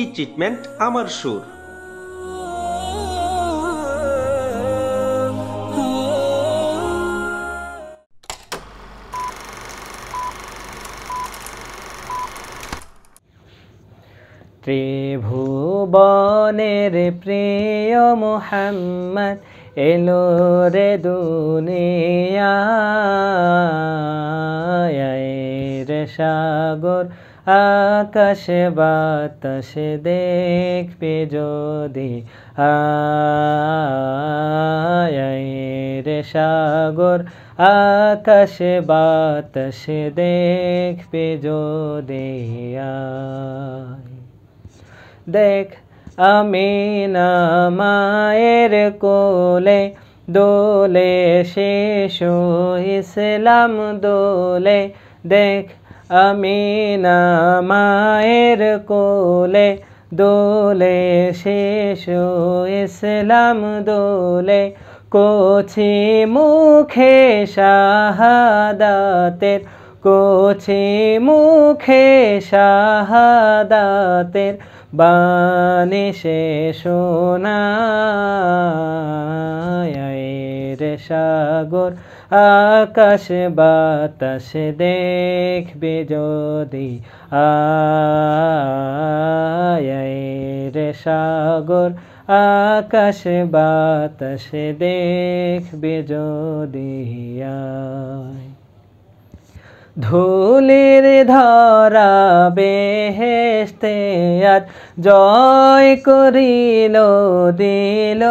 ई treatment আমার সুর। ত্রিভুবনের প্রিয় মুহাম্মদ এলো রে দুনিয়ায়, রে সাগর আকাশে বাতাসে দেখবে যদি আয়, রে সাগর আকাশে বাতাসে দেখবে যদি আয়। देख अमीना मायर कोले दोले शेषो इस्लाम दोले, देख अमीना मायर कोले दोले शेषो इस्लाम दोले, कोछी मुखे शाहादातेर, कोछी मुखे शाहादातेर বানিশে শোনায়, রে সাগর আকাশ বাতাসে দেখবে যদি আয়, রে সাগর আকাশ বাতাসে দেখবে যদি আয়। ধুলির ধরা বেহেশতে আজ জয় করিল দিল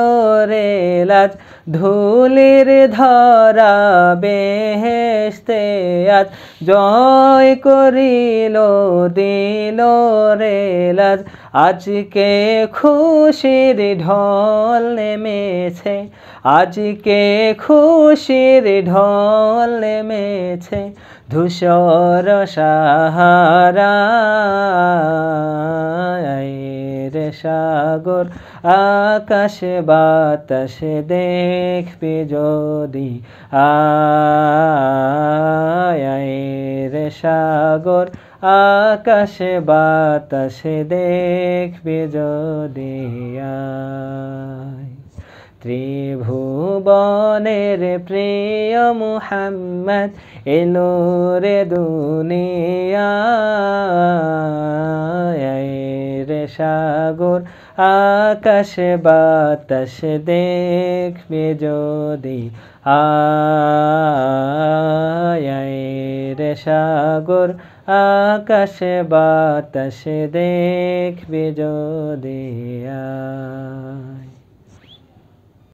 রে লাজ, ধুলির ধরা বেহেশতে আজ জয় করিল দিল রে লাজ। আজকে খুশির ঢল নেমেছে, আজকে খুশির ঢল নেমেছে, ধূসর সাহারা রে সাগর আকাশে বাতাসে দেখবে যদি আয়, রে সাগর আকাশে বাতাসে দেখবে যদি আয়। ত্রিভুবনের প্রিয় মুহাম্মদ এলো রে দুনিয়ায়, রে সাগর আকাশ বাতাস দেখবে যদি আয়, রে সাগর আকাশ বাতাস দেখবে যদি আয়।